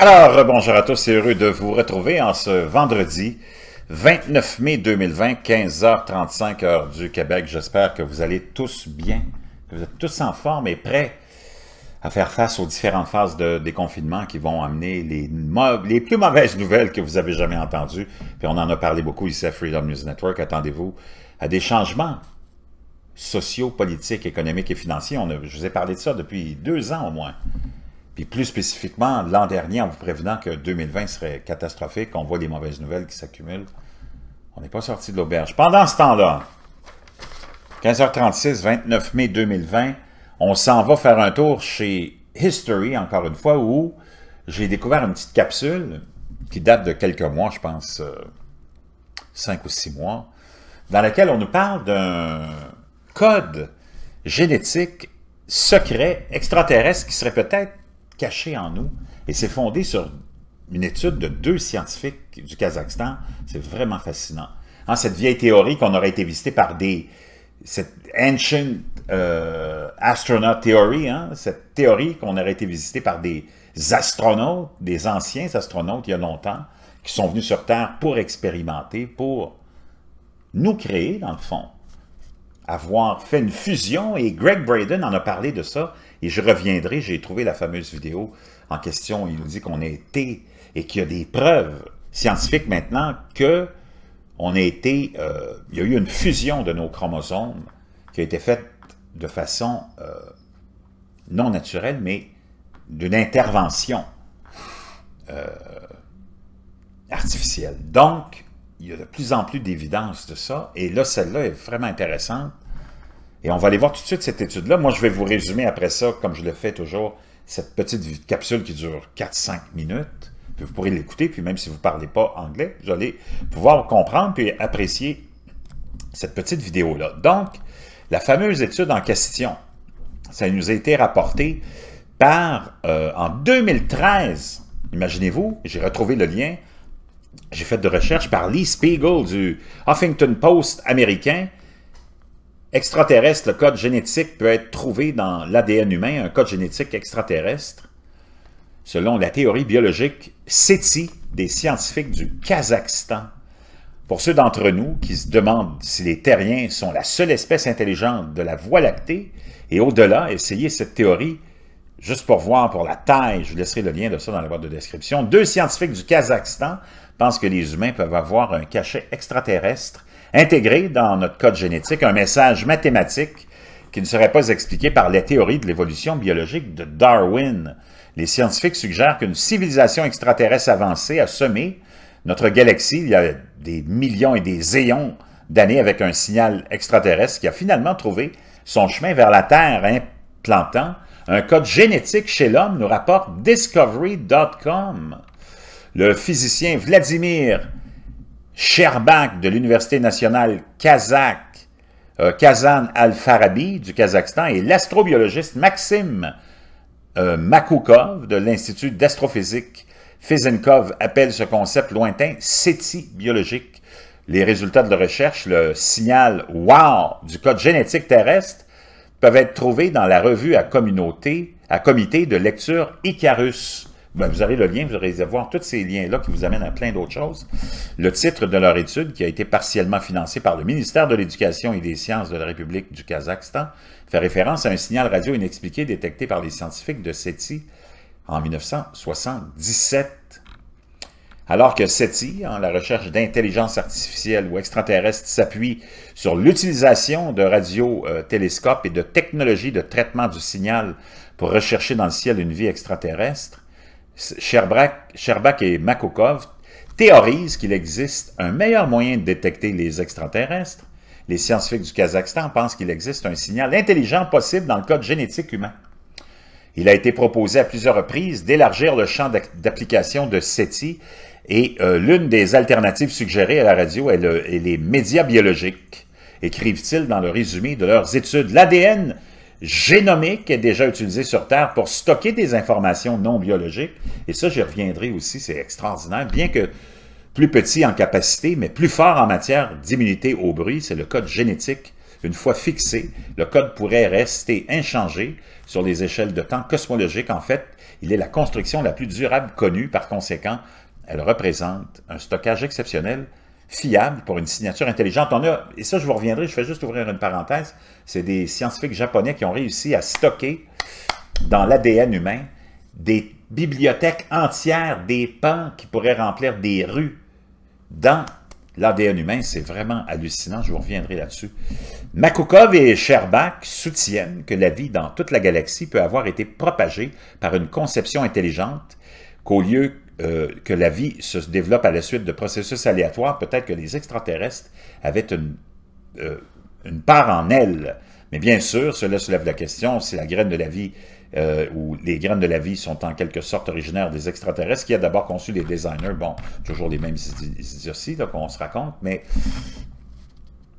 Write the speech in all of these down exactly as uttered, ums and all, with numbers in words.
Alors, bonjour à tous, c'est heureux de vous retrouver en ce vendredi vingt-neuf mai deux mille vingt, quinze heures trente-cinq heure du Québec. J'espère que vous allez tous bien, que vous êtes tous en forme et prêts à faire face aux différentes phases de déconfinement qui vont amener les, les plus mauvaises nouvelles que vous avez jamais entendues. Puis on en a parlé beaucoup ici à Freedom News Network. Attendez-vous à des changements sociaux, politiques, économiques et financiers. On a, je vous ai parlé de ça depuis deux ans au moins. Puis plus spécifiquement, l'an dernier, en vous prévenant que deux mille vingt serait catastrophique, on voit des mauvaises nouvelles qui s'accumulent. On n'est pas sorti de l'auberge. Pendant ce temps-là, quinze heures trente-six, vingt-neuf mai deux mille vingt, on s'en va faire un tour chez History, encore une fois, où j'ai découvert une petite capsule qui date de quelques mois, je pense, euh, cinq ou six mois, dans laquelle on nous parle d'un code génétique secret extraterrestre qui serait peut-être caché en nous, et c'est fondé sur une étude de deux scientifiques du Kazakhstan. C'est vraiment fascinant. Hein, cette vieille théorie qu'on aurait été visitée par des... cette Ancient euh, Astronaut Theory, hein, cette théorie qu'on aurait été visitée par des astronautes, des anciens astronautes il y a longtemps, qui sont venus sur Terre pour expérimenter, pour nous créer, dans le fond. Avoir fait une fusion, et Greg Braden en a parlé de ça, et je reviendrai, j'ai trouvé la fameuse vidéo en question, il nous dit qu'on a été, et qu'il y a des preuves scientifiques maintenant que on a été, euh, il y a eu une fusion de nos chromosomes qui a été faite de façon euh, non naturelle, mais d'une intervention euh, artificielle. Donc, il y a de plus en plus d'évidence de ça, et là, celle-là est vraiment intéressante. Et on va aller voir tout de suite cette étude-là. Moi, je vais vous résumer après ça, comme je le fais toujours, cette petite capsule qui dure quatre à cinq minutes. Puis vous pourrez l'écouter, puis même si vous ne parlez pas anglais, vous allez pouvoir comprendre puis apprécier cette petite vidéo-là. Donc, la fameuse étude en question, ça nous a été rapporté par, euh, en deux mille treize, imaginez-vous, j'ai retrouvé le lien, j'ai fait de recherche par Lee Spiegel du Huffington Post américain. Extraterrestre, le code génétique peut être trouvé dans l'A D N humain, un code génétique extraterrestre, selon la théorie biologique SETI des scientifiques du Kazakhstan. Pour ceux d'entre nous qui se demandent si les terriens sont la seule espèce intelligente de la Voie lactée, et au-delà, essayez cette théorie, juste pour voir, pour la taille, je vous laisserai le lien de ça dans la boîte de description. Deux scientifiques du Kazakhstan pensent que les humains peuvent avoir un cachet extraterrestre intégré dans notre code génétique, un message mathématique qui ne serait pas expliqué par les théories de l'évolution biologique de Darwin. Les scientifiques suggèrent qu'une civilisation extraterrestre avancée a semé notre galaxie il y a des millions et des éons d'années avec un signal extraterrestre qui a finalement trouvé son chemin vers la Terre, implantant un code génétique chez l'homme, nous rapporte Discovery point com. Le physicien Vladimir Shcherbak de l'Université nationale kazakh, euh, Kazan al-Farabi du Kazakhstan et l'astrobiologiste Maxime euh, Makukov de l'Institut d'astrophysique Fizinkov appellent ce concept lointain SETI biologique. Les résultats de la recherche, le signal WOW du code génétique terrestre, peuvent être trouvés dans la revue à, communauté, à comité de lecture Icarus. Ben, vous aurez le lien, vous aurez à voir tous ces liens-là qui vous amènent à plein d'autres choses. Le titre de leur étude, qui a été partiellement financé par le ministère de l'Éducation et des Sciences de la République du Kazakhstan, fait référence à un signal radio inexpliqué détecté par les scientifiques de SETI en mille neuf cent soixante-dix-sept. Alors que SETI, hein, la recherche d'intelligence artificielle ou extraterrestre, s'appuie sur l'utilisation de radiotélescopes et de technologies de traitement du signal pour rechercher dans le ciel une vie extraterrestre, Shcherbak et Makukov théorisent qu'il existe un meilleur moyen de détecter les extraterrestres. Les scientifiques du Kazakhstan pensent qu'il existe un signal intelligent possible dans le code génétique humain. Il a été proposé à plusieurs reprises d'élargir le champ d'application de SETI et euh, l'une des alternatives suggérées à la radio est, le, est les médias biologiques, écrivent-ils dans le résumé de leurs études. L'A D N génomique est déjà utilisé sur Terre pour stocker des informations non biologiques. Et ça, j'y reviendrai aussi, c'est extraordinaire. Bien que plus petit en capacité, mais plus fort en matière d'immunité au bruit, c'est le code génétique Une fois fixé, le code pourrait rester inchangé sur les échelles de temps cosmologiques. En fait, il est la construction la plus durable connue. Par conséquent, elle représente un stockage exceptionnel, fiable pour une signature intelligente. On a, et ça, je vous reviendrai, je fais juste ouvrir une parenthèse, c'est des scientifiques japonais qui ont réussi à stocker dans l'A D N humain des bibliothèques entières, des pans qui pourraient remplir des rues dans l'A D N humain. C'est vraiment hallucinant, je vous reviendrai là-dessus. Makukov et Shcherbak soutiennent que la vie dans toute la galaxie peut avoir été propagée par une conception intelligente, qu'au lieu euh, que la vie se développe à la suite de processus aléatoires, peut-être que les extraterrestres avaient une, euh, une part en elle. Mais bien sûr, cela soulève la question si la graine de la vie Euh, où les graines de la vie sont en quelque sorte originaires des extraterrestres, qui a d'abord conçu les designers, bon, toujours les mêmes idioties qu'on se raconte, mais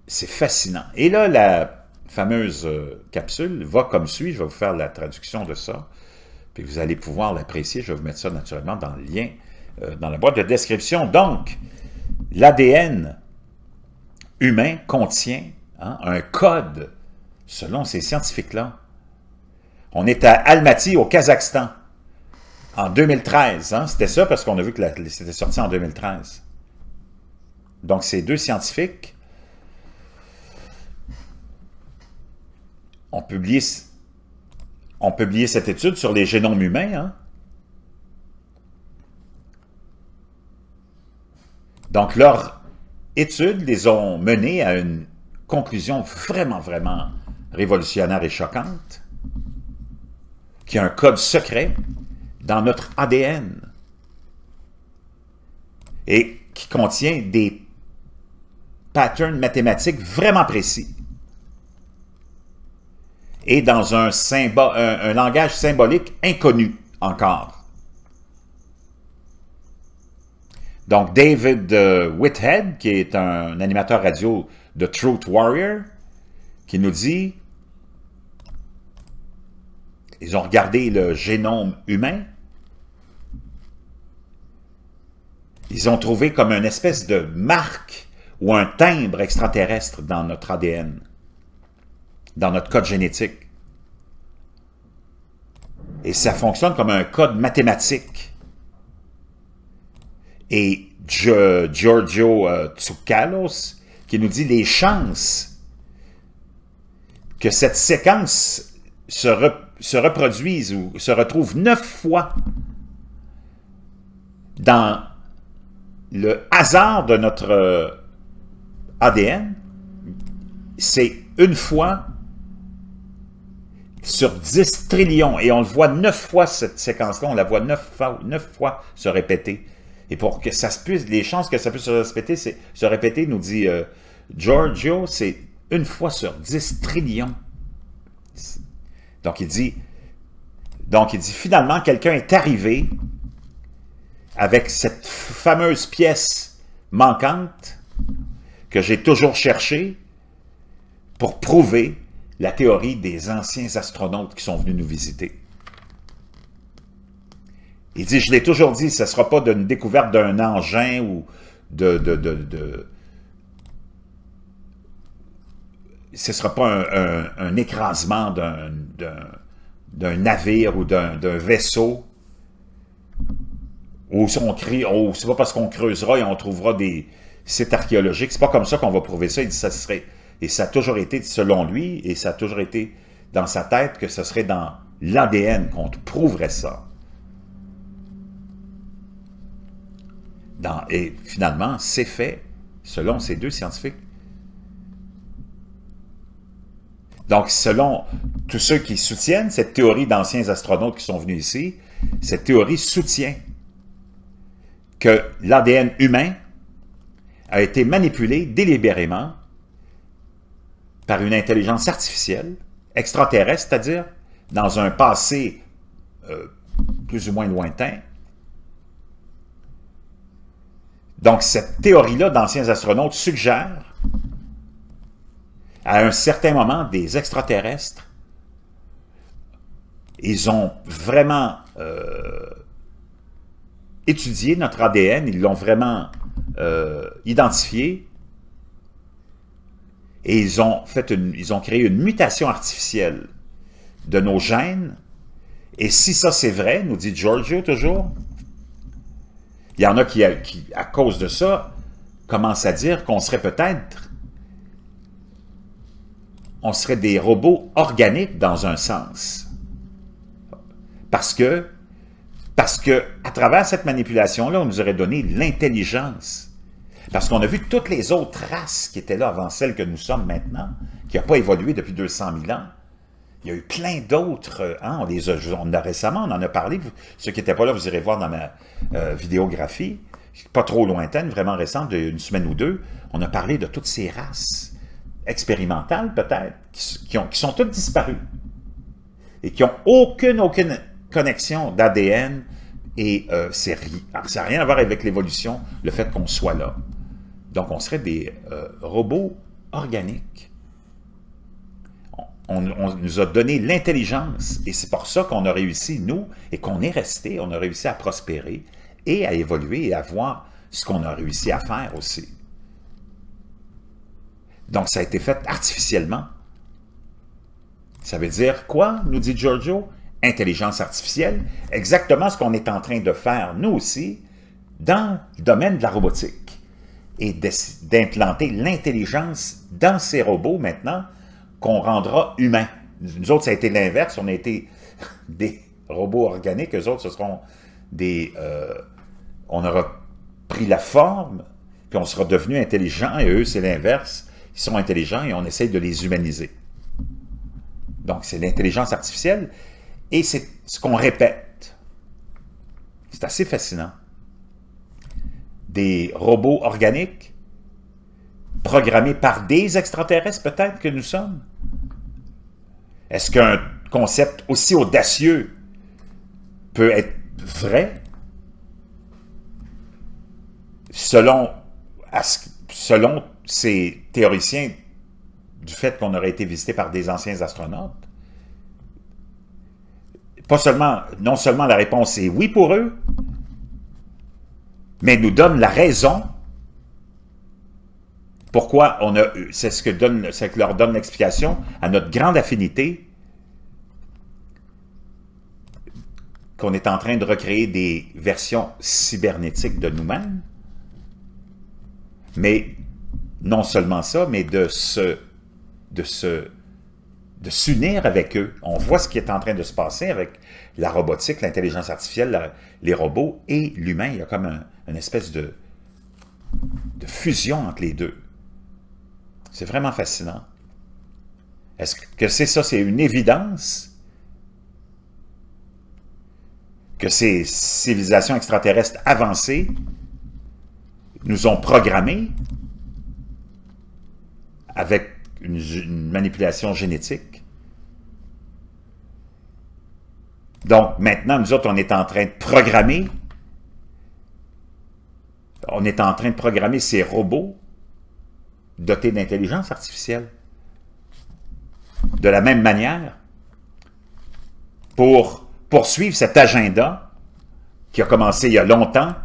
c'est fascinant. Et là, la fameuse euh, capsule va comme suit, je vais vous faire la traduction de ça, puis vous allez pouvoir l'apprécier, je vais vous mettre ça naturellement dans le lien, euh, dans la boîte de description. Donc, l'A D N humain contient hein, un code, selon ces scientifiques-là. On est à Almaty, au Kazakhstan, en deux mille treize. Hein? C'était ça, parce qu'on a vu que c'était sorti en deux mille treize. Donc, ces deux scientifiques ont publié, ont publié cette étude sur les génomes humains. Hein? Donc, leur étude les ont menés à une conclusion vraiment, vraiment révolutionnaire et choquante, qui a un code secret dans notre A D N et qui contient des patterns mathématiques vraiment précis et dans un, symbo- un, un langage symbolique inconnu encore. Donc David euh, Whithead, qui est un animateur radio de Truth Warrior, qui nous dit... Ils ont regardé le génome humain. Ils ont trouvé comme une espèce de marque ou un timbre extraterrestre dans notre A D N, dans notre code génétique. Et ça fonctionne comme un code mathématique. Et Giorgio Tsoukalos qui nous dit les chances que cette séquence se reproduise se reproduisent ou se retrouvent neuf fois dans le hasard de notre A D N, c'est une fois sur dix trillions. Et on le voit neuf fois, cette séquence-là, on la voit neuf fois, neuf fois se répéter. Et pour que ça se puisse, les chances que ça puisse se répéter, se répéter nous dit euh, Giorgio, c'est une fois sur dix trillions. Donc il dit, donc il dit finalement, quelqu'un est arrivé avec cette fameuse pièce manquante que j'ai toujours cherchée pour prouver la théorie des anciens astronautes qui sont venus nous visiter. Il dit, je l'ai toujours dit, ce ne sera pas d'une découverte d'un engin ou de... de, de, de ce ne sera pas un, un, un écrasement d'un navire ou d'un vaisseau où on crie, oh, c'est pas parce qu'on creusera et on trouvera des sites archéologiques, c'est pas comme ça qu'on va prouver ça. Il dit ça serait, et ça a toujours été, selon lui, et ça a toujours été dans sa tête que ce serait dans l'A D N qu'on prouverait ça. Dans, et finalement, c'est fait, selon ces deux scientifiques. Donc, selon tous ceux qui soutiennent cette théorie d'anciens astronautes qui sont venus ici, cette théorie soutient que l'A D N humain a été manipulé délibérément par une intelligence artificielle, extraterrestre, c'est-à-dire dans un passé euh, plus ou moins lointain. Donc, cette théorie-là d'anciens astronautes suggère à un certain moment, des extraterrestres, ils ont vraiment euh, étudié notre A D N, ils l'ont vraiment euh, identifié, Et ils ont, fait une, ils ont créé une mutation artificielle de nos gènes. Et si ça c'est vrai, nous dit Giorgio toujours, il y en a qui, qui à cause de ça, commencent à dire qu'on serait peut-être, on serait des robots organiques dans un sens. Parce que, parce que à travers cette manipulation-là, on nous aurait donné l'intelligence. Parce qu'on a vu toutes les autres races qui étaient là avant celle que nous sommes maintenant, qui n'a pas évolué depuis deux cent mille ans. Il y a eu plein d'autres, hein, on les a, on a récemment, on en a parlé, vous, ceux qui n'étaient pas là, vous irez voir dans ma euh, vidéographie, pas trop lointaine, vraiment récente, d'une semaine ou deux, on a parlé de toutes ces races expérimentales peut-être, qui, qui, qui sont toutes disparues et qui n'ont aucune, aucune connexion d'A D N, et euh, ça n'a rien à voir avec l'évolution, le fait qu'on soit là. Donc, on serait des euh, robots organiques. On, on, on nous a donné l'intelligence, et c'est pour ça qu'on a réussi, nous, et qu'on est resté, on a réussi à prospérer, et à évoluer, et à voir ce qu'on a réussi à faire aussi. Donc, ça a été fait artificiellement. Ça veut dire quoi, nous dit Giorgio? Intelligence artificielle, exactement ce qu'on est en train de faire, nous aussi, dans le domaine de la robotique. Et d'implanter l'intelligence dans ces robots maintenant qu'on rendra humains. Nous autres, ça a été l'inverse. On a été des robots organiques. Eux autres, ce seront des... Euh, on aura pris la forme, puis on sera devenu intelligent. Et eux, c'est l'inverse. Ils sont intelligents et on essaye de les humaniser. Donc, c'est l'intelligence artificielle et c'est ce qu'on répète. C'est assez fascinant. Des robots organiques, programmés par des extraterrestres peut-être que nous sommes? Est-ce qu'un concept aussi audacieux peut être vrai? Selon, selon ces théoriciens du fait qu'on aurait été visité par des anciens astronautes, pas seulement, non seulement la réponse est oui pour eux, mais nous donne la raison pourquoi on a... C'est ce que donne, c'est que leur donne l'explication à notre grande affinité qu'on est en train de recréer des versions cybernétiques de nous-mêmes. Mais non seulement ça, mais de se, de se, de s'unir avec eux. On voit ce qui est en train de se passer avec la robotique, l'intelligence artificielle, la, les robots et l'humain. Il y a comme un... une espèce de, de fusion entre les deux. C'est vraiment fascinant. Est-ce que c'est ça, c'est une évidence que ces civilisations extraterrestres avancées nous ont programmés avec une, une manipulation génétique? Donc maintenant, nous autres, on est en train de programmer On est en train de programmer ces robots dotés d'intelligence artificielle. De la même manière, pour poursuivre cet agenda qui a commencé il y a longtemps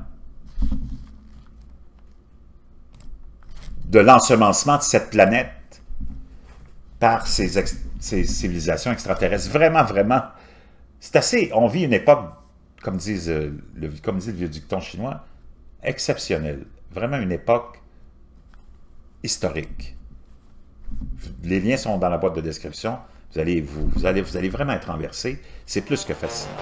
de l'ensemencement de cette planète par ces, ex ces civilisations extraterrestres. Vraiment, vraiment, c'est assez... On vit une époque, comme, disent, le, comme dit le vieux dicton chinois, exceptionnel, vraiment une époque historique. Les liens sont dans la boîte de description. Vous allez, vous, vous allez, vous allez vraiment être renversés. C'est plus que fascinant.